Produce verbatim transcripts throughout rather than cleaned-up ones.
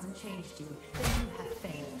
hasn't changed you, then you have failed.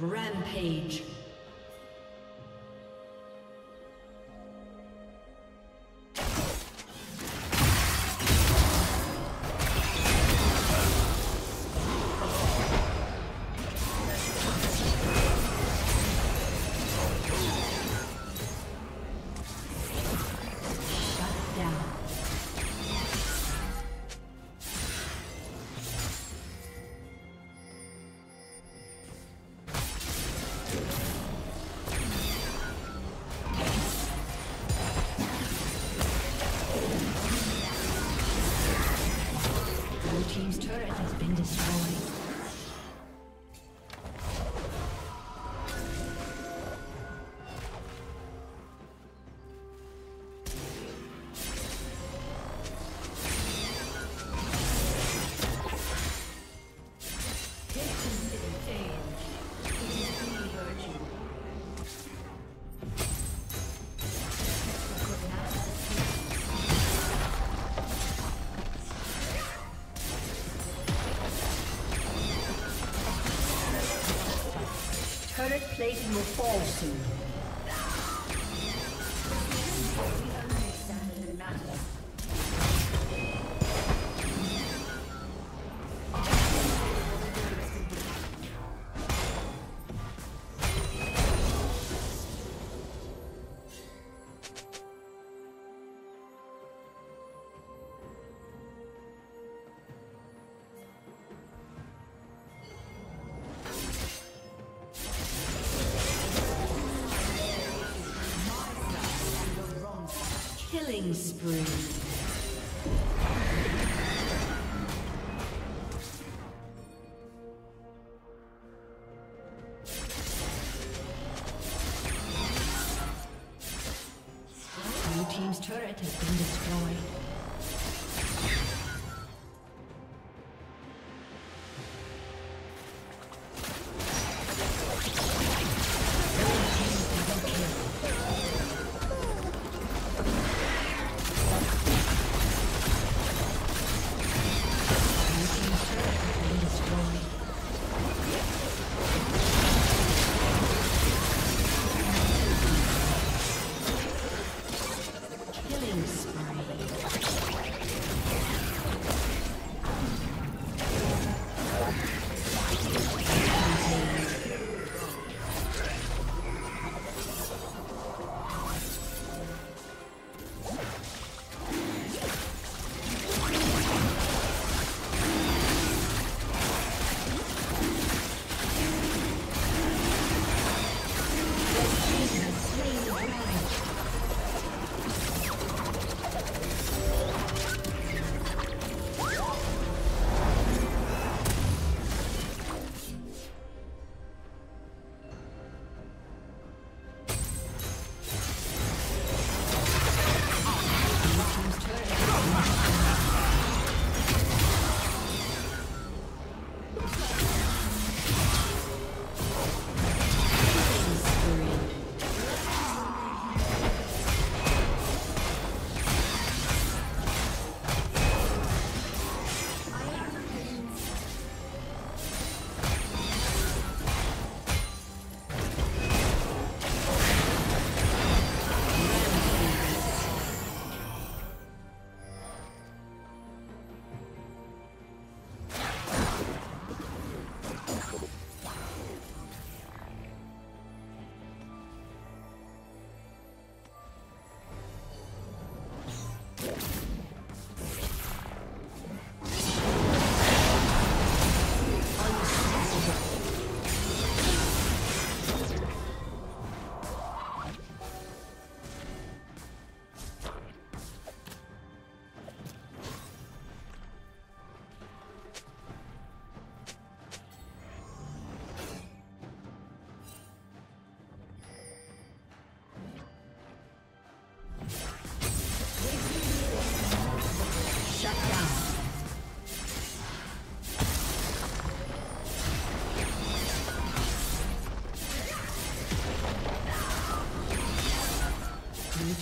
Rampage. Plating will fall soon. Killing spree. Blue team's turret has been destroyed.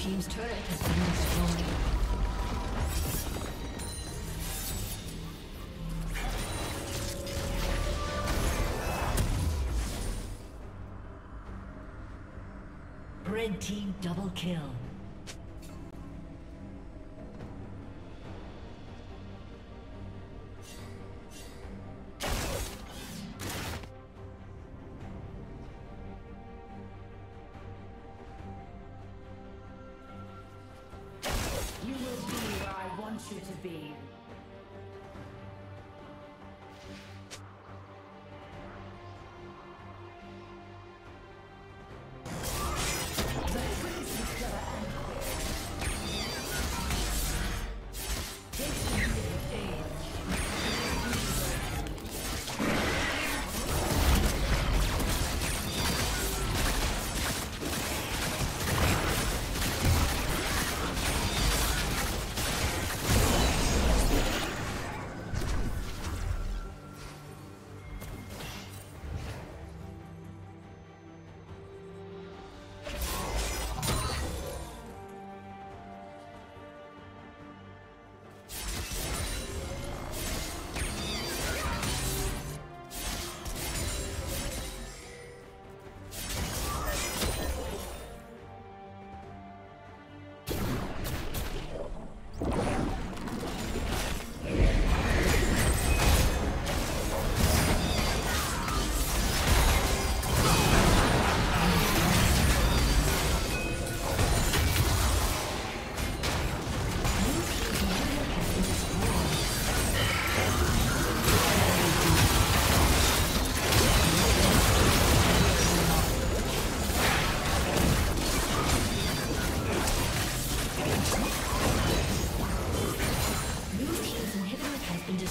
Team's turret has been destroyed. Red team double kill.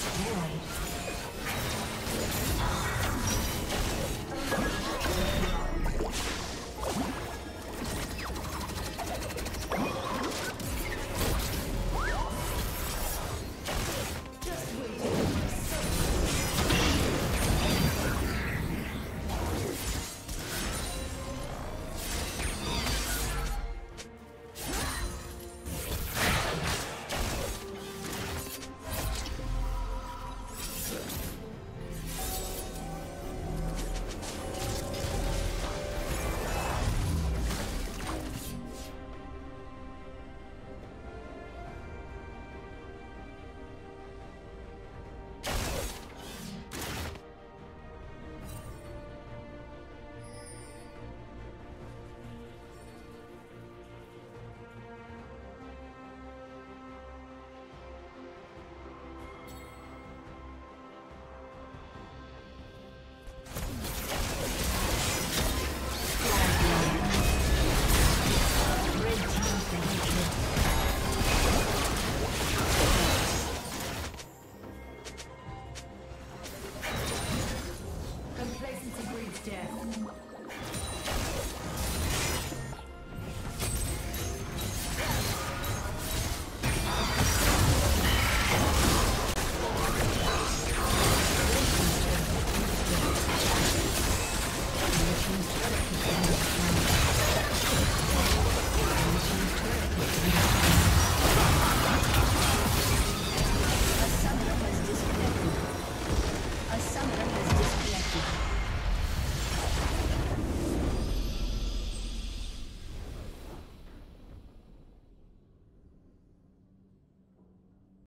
Destroyed.